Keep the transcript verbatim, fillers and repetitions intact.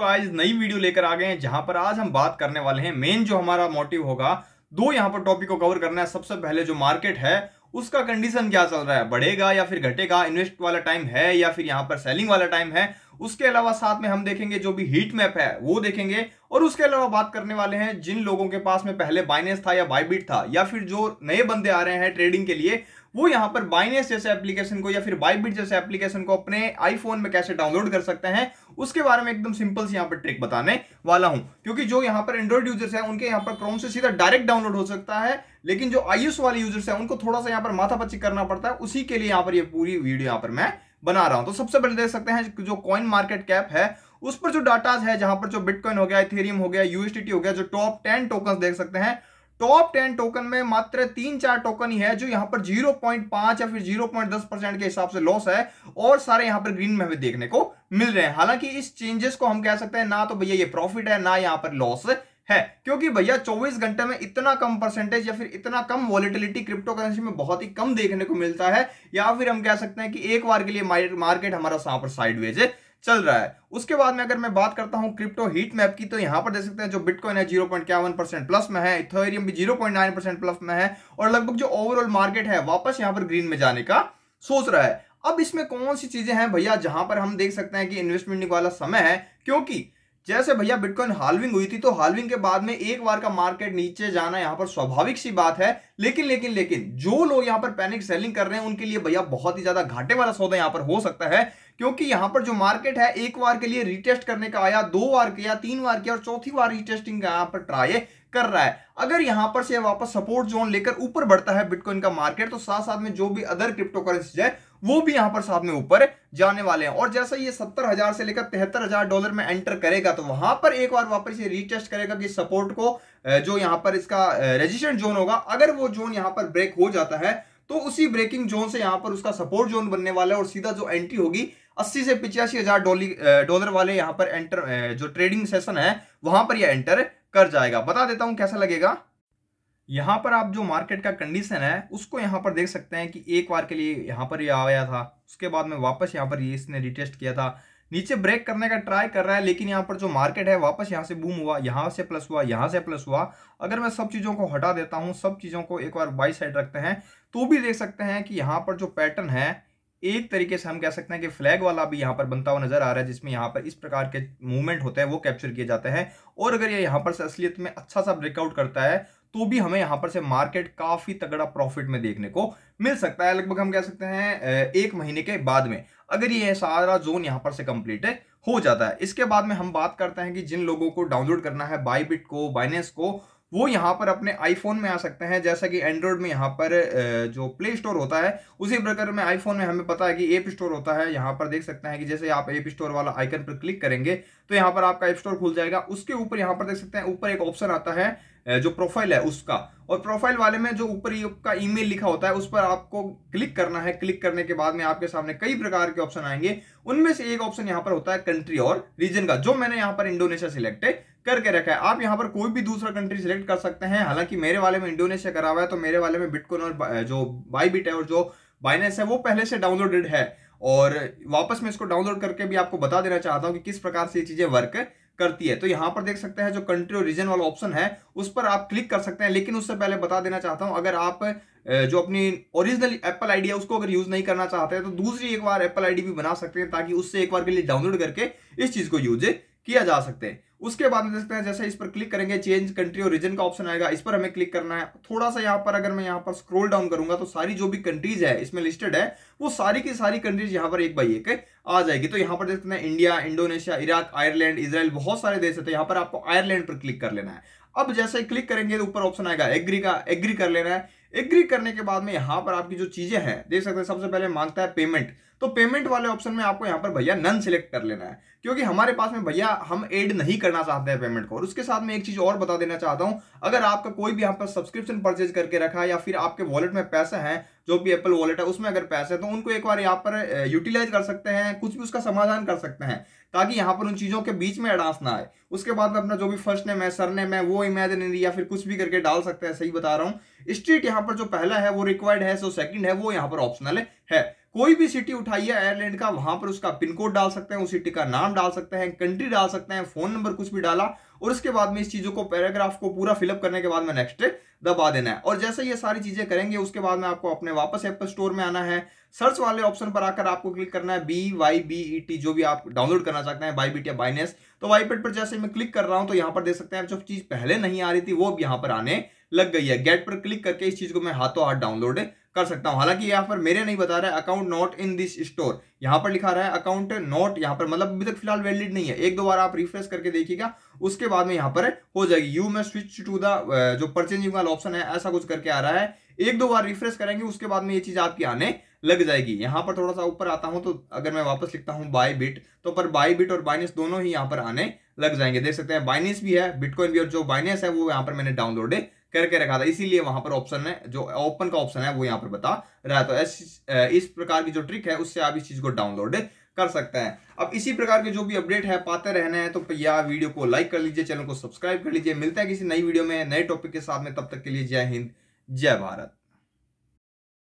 आज नई वीडियो लेकर आ गए हैं जहां पर आज हम बात करने वाले हैं। मेन जो हमारा मोटिव होगा दो यहां पर टॉपिक को कवर करना है। सबसे पहले जो मार्केट है उसका कंडीशन क्या चल रहा है, बढ़ेगा या फिर घटेगा, इन्वेस्ट वाला टाइम है या फिर यहां पर सेलिंग वाला टाइम है। उसके अलावा साथ में हम देखेंगे जो भी हीट मैप है वो देखेंगे, और उसके अलावा बात करने वाले हैं जिन लोगों के पास में पहले बाइनेंस था या बायबिट था या फिर जो नए बंदे आ रहे हैं ट्रेडिंग के लिए वो यहाँ पर बाइनेंस जैसे एप्लीकेशन को या फिर बायबिट जैसे एप्लीकेशन को अपने आईफोन में कैसे डाउनलोड कर सकते हैं उसके बारे में एकदम सिंपल से यहाँ पर ट्रिक बताने वाला हूँ। क्योंकि जो यहाँ पर एंड्रॉइड यूजर्स हैं उनके यहाँ पर क्रोम से सीधा डायरेक्ट डाउनलोड हो सकता है, लेकिन जो आईओएस वाले यूजर्स हैं उनको थोड़ा सा यहाँ पर माथापच्ची करना पड़ता है। उसी के लिए यहाँ पर ये पूरी वीडियो यहाँ पर मैं बना रहा हूँ। तो सबसे पहले देख सकते हैं जो कॉइन मार्केट कैप है उस पर जो डाटाज है, जहाँ पर जो बिटकॉइन हो गया, इथेरियम हो गया, यूएसडीटी हो गया, जो टॉप टेन टोकन देख सकते हैं। टॉप टेन टोकन में मात्र तीन चार टोकन ही है जो यहाँ पर ज़ीरो पॉइंट पाँच या फिर zero point one zero percent के हिसाब से लॉस है, और सारे यहाँ पर ग्रीन में हमें देखने को मिल रहे हैं। हालांकि इस चेंजेस को हम कह सकते हैं ना तो भैया ये प्रॉफिट है ना यहाँ पर लॉस है, क्योंकि भैया चौबीस घंटे में इतना कम परसेंटेज या फिर इतना कम वॉलिटिलिटी क्रिप्टो करेंसी में बहुत ही कम देखने को मिलता है। या फिर हम कह सकते हैं कि एक बार के लिए मार्केट हमारा यहाँ पर साइडवेज चल रहा है। उसके बाद में अगर मैं बात करता हूं क्रिप्टो हीट मैप की, तो यहां पर देख सकते हैं जो बिटकॉइन है जीरो पॉइंट इक्यावन परसेंट प्लस में है, इथेरियम भी zero point nine percent plus में है, और लगभग जो ओवरऑल मार्केट है वापस यहां पर ग्रीन में जाने का सोच रहा है। अब इसमें कौन सी चीजें हैं भैया जहां पर हम देख सकते हैं कि इन्वेस्टमेंट वाला समय है, क्योंकि जैसे भैया बिटकॉइन हाल्विंग हुई थी तो हाल्विंग के बाद में एक बार का मार्केट नीचे जाना यहाँ पर स्वाभाविक सी बात है। लेकिन लेकिन लेकिन जो लोग यहाँ पर पैनिक सेलिंग कर रहे हैं उनके लिए भैया बहुत ही ज्यादा घाटे वाला सौदा यहाँ पर हो सकता है, क्योंकि यहाँ पर जो मार्केट है एक बार के लिए रिटेस्ट करने का आया, दो बार किया, तीन बार किया, और चौथी बार रिटेस्टिंग का यहाँ पर ट्राई कर रहा है। अगर यहाँ पर से वापस सपोर्ट जोन लेकर ऊपर बढ़ता है बिटकॉइन का मार्केट, तो साथ साथ में जो भी अदर क्रिप्टो करेंसी है वो भी यहाँ पर साथ में ऊपर जाने वाले हैं। और जैसा ये सत्तर हजार से लेकर तिहत्तर हजार डॉलर में एंटर करेगा तो वहां पर एक बार वापस ये रिटेस्ट करेगा कि सपोर्ट को जो यहाँ पर इसका रेजिस्टेंस जोन होगा, अगर वो जोन यहाँ पर ब्रेक हो जाता है तो उसी ब्रेकिंग जोन से यहाँ पर उसका सपोर्ट जोन बनने वाला है, और सीधा जो एंट्री होगी अस्सी से पिचासी हजार डॉलर वाले यहाँ पर एंटर जो ट्रेडिंग सेशन है वहां पर ये एंटर कर जाएगा। बता देता हूं कैसा लगेगा। यहाँ पर आप जो मार्केट का कंडीशन है उसको यहाँ पर देख सकते हैं कि एक बार के लिए यहाँ पर ये यह आया था, उसके बाद में वापस यहाँ पर ये यह इसने रिटेस्ट किया था, नीचे ब्रेक करने का ट्राई कर रहा है, लेकिन यहाँ पर जो मार्केट है वापस यहाँ से बूम हुआ, यहाँ से प्लस हुआ, यहाँ से प्लस हुआ। अगर मैं सब चीज़ों को हटा देता हूँ, सब चीज़ों को एक बार बाई साइड रखते हैं, तो भी देख सकते हैं कि यहाँ पर जो पैटर्न है एक तरीके से हम कह सकते हैं कि फ्लैग वाला भी यहाँ पर बनता हुआ नजर आ रहा है, जिसमें यहाँ पर इस प्रकार के मूवमेंट होते हैं वो कैप्चर किए जाते हैं। और अगर ये यहाँ पर से असलियत में अच्छा सा ब्रेकआउट करता है तो भी हमें यहाँ पर से मार्केट काफी तगड़ा प्रॉफिट में देखने को मिल सकता है, लगभग हम कह सकते हैं एक महीने के बाद में, अगर ये सारा जोन यहाँ पर से कंप्लीट हो जाता है। इसके बाद में हम बात करते हैं कि जिन लोगों को डाउनलोड करना है बायबिट को, बाइनेंस को, वो यहाँ पर अपने आईफोन में आ सकते हैं। जैसा कि एंड्रॉयड में यहाँ पर जो प्ले स्टोर होता है उसी प्रकार में आईफोन में हमें पता है कि ऐप स्टोर होता है। यहाँ पर देख सकते हैं कि जैसे आप ऐप स्टोर वाला आइकन पर क्लिक करेंगे तो यहाँ पर आपका ऐप स्टोर खुल जाएगा। उसके ऊपर यहाँ पर देख सकते हैं ऊपर एक ऑप्शन आता है जो प्रोफाइल है उसका, और प्रोफाइल वाले में जो ऊपर आपका ईमेल लिखा होता है उस पर आपको क्लिक करना है। क्लिक करने के बाद में आपके सामने कई प्रकार के ऑप्शन आएंगे, उनमें से एक ऑप्शन यहाँ पर होता है कंट्री और रीजन का, जो मैंने यहाँ पर इंडोनेशिया सिलेक्ट करके रखा है। आप यहाँ पर कोई भी दूसरा कंट्री सिलेक्ट कर सकते हैं। हालांकि मेरे वाले में इंडोनेशिया करा हुआ है, तो मेरे वाले में बिटकॉइन और जो बायबिट है और जो बाइनेंस है वो पहले से डाउनलोडेड है, और वापस मैं इसको डाउनलोड करके भी आपको बता देना चाहता हूँ कि किस प्रकार से ये चीजें वर्क करती है। तो यहाँ पर देख सकते हैं जो कंट्री और रीजन वाला ऑप्शन है उस पर आप क्लिक कर सकते हैं। लेकिन उससे पहले बता देना चाहता हूँ, अगर आप जो अपनी ओरिजिनल एप्पल आईडी है उसको अगर यूज नहीं करना चाहते हैं तो दूसरी एक बार एप्पल आईडी भी बना सकते हैं, ताकि उससे एक बार के लिए डाउनलोड करके इस चीज को यूज किया जा सकते हैं। उसके बाद में देखते हैं, जैसे इस पर क्लिक करेंगे चेंज कंट्री और रीजन का ऑप्शन आएगा, इस पर हमें क्लिक करना है। थोड़ा सा यहाँ पर अगर मैं यहाँ पर स्क्रॉल डाउन करूंगा तो सारी जो भी कंट्रीज है इसमें लिस्टेड है वो सारी की सारी कंट्रीज यहाँ पर एक बाई एक आ जाएगी। तो यहाँ पर देखते हैं India, Indonesia, Iraq, Ireland, Israel, बहुत सारे देश है। तो यहाँ पर आपको आयरलैंड पर क्लिक कर लेना है। अब जैसे ही क्लिक करेंगे तो ऊपर ऑप्शन आएगा एग्री का, एग्री कर लेना है। एग्री करने के बाद में यहाँ पर आपकी जो चीजें हैं देख सकते हैं, सबसे पहले मांगता है पेमेंट, तो पेमेंट वाले ऑप्शन में आपको यहाँ पर भैया नन सिलेक्ट कर लेना है, क्योंकि हमारे पास में भैया हम ऐड नहीं करना चाहते हैं पेमेंट को। और उसके साथ में एक चीज और बता देना चाहता हूँ, अगर आपका कोई भी यहाँ पर सब्सक्रिप्शन परचेज करके रखा है या फिर आपके वॉलेट में पैसे हैं, जो भी एप्पल वॉलेट है उसमें अगर पैसे हैं तो उनको एक बार यहाँ पर यूटिलाइज कर सकते हैं, कुछ भी उसका समाधान कर सकते हैं, ताकि यहाँ पर उन चीज़ों के बीच में एडांस ना आए। उसके बाद में अपना जो भी फर्स्ट नेम है, सरनेम है, वो इमेजिनरी या फिर कुछ भी करके डाल सकते हैं, सही बता रहा हूँ। स्ट्रीट यहाँ पर जो पहला है वो रिक्वायर्ड है, सो सेकंड है वो यहाँ पर ऑप्शनल है। कोई भी सिटी उठाइए आयरलैंड का, वहां पर उसका पिन कोड डाल सकते हैं, उस सिटी का नाम डाल सकते हैं, कंट्री डाल सकते हैं, फोन नंबर कुछ भी डाला और उसके बाद में इस चीजों को पैराग्राफ को पूरा फिलअप करने के बाद में नेक्स्ट दबा देना है। और जैसे ये सारी चीजें करेंगे उसके बाद में आपको अपने वापस एप्पल स्टोर में आना है, सर्च वाले ऑप्शन पर आकर आपको क्लिक करना है B Y B E T, जो भी आप डाउनलोड करना चाहते हैं, बाईबिट या बाइनेंस। तो बाईबिट पर जैसे मैं क्लिक कर रहा हूं तो यहां पर देख सकते हैं जो चीज पहले नहीं आ रही थी वो अब यहां पर आने लग गई है। गेट पर क्लिक करके इस चीज को मैं हाथों हाथ डाउनलोड कर सकता हूं। हालांकि यहाँ पर मेरे नहीं बता रहा है account not in this store, यहाँ पर लिखा रहा है अकाउंट नॉट, यहाँ पर मतलब अभी तक फिलहाल वैलिड नहीं है। एक दो बार आप रिफ्रेश करके देखिएगा, उसके बाद में यहाँ पर हो जाएगी। यू में स्विच टू द जो परचेजिंग वाला ऑप्शन है ऐसा कुछ करके आ रहा है, एक दो बार रिफ्रेश करेंगे उसके बाद में ये चीज आपकी आने लग जाएगी। यहाँ पर थोड़ा सा ऊपर आता हूं तो अगर मैं वापस लिखता हूँ बाईबिट तो पर बाईबिट और बाइनेंस दोनों ही यहाँ पर आने लग जाएंगे। देख सकते हैं बाइनेंस भी है, बिटकॉइन भी, और जो बाइनेंस है वो यहाँ पर मैंने डाउनलोड करके रखा था, इसीलिए वहां पर ऑप्शन है जो ओपन का ऑप्शन है वो यहाँ पर बता रहा है। तो इस, इस प्रकार की जो ट्रिक है उससे आप इस चीज को डाउनलोड कर सकते हैं। अब इसी प्रकार के जो भी अपडेट है पाते रहना है तो यह वीडियो को लाइक कर लीजिए, चैनल को सब्सक्राइब कर लीजिए। मिलते हैं किसी नई वीडियो में नए टॉपिक के साथ में, तब तक के लिए जय हिंद जय भारत।